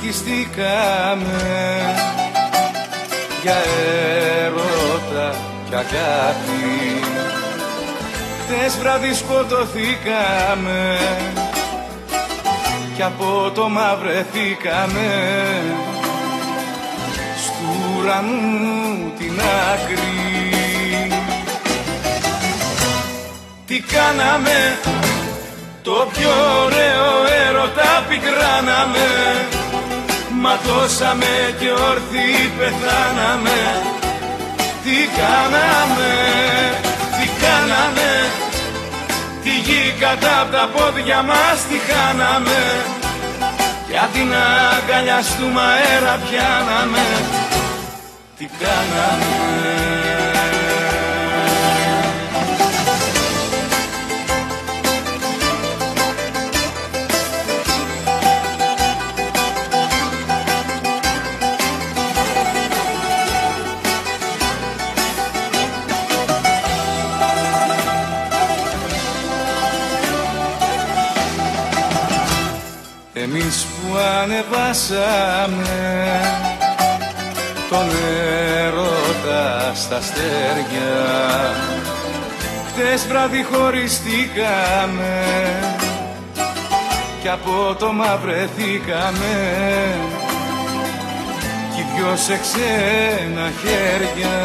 Εθνικιστήκαμε για έρωτα και αγάπη. Τες βράδυ σκοτωθήκαμε κι απότομα βρεθήκαμε στου ουρανού την άκρη. Τι κάναμε, το πιο ωραίο έρωτα πικράναμε. Ματώσαμε και όρθιοι πεθάναμε. Τι κάναμε, τι κάναμε. Τη γη κατά απ' τα πόδια μας τη χάναμε. Για την αγκαλιά στου αέρα πιάναμε. Τι κάναμε. Εμείς που ανεβάσαμε τον έρωτα στα αστέρια, χτες βράδυ χωριστήκαμε κι απότομα βρεθήκαμε κι δυο σε ξένα χέρια.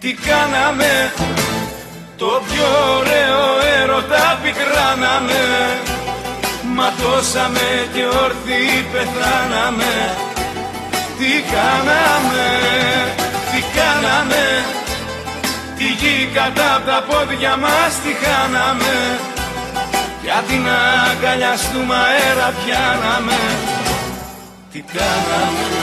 Τι κάναμε, το πιο ωραίο έρωτα πικράναμε. Ματώσαμε και όρθιοι πεθάναμε. Τι κάναμε, τι κάναμε. Τη γη κατά απ' τα πόδια μας τη χάναμε. Για την αγκαλιά στου αέρα πιάναμε. Τι κάναμε.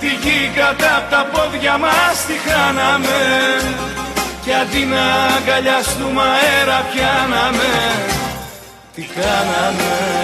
Τη γη κατά απ' τα πόδια μας τη χάναμε κι αντί να αγκαλιαστούμε αέρα πιάναμε. Τι κάναμε.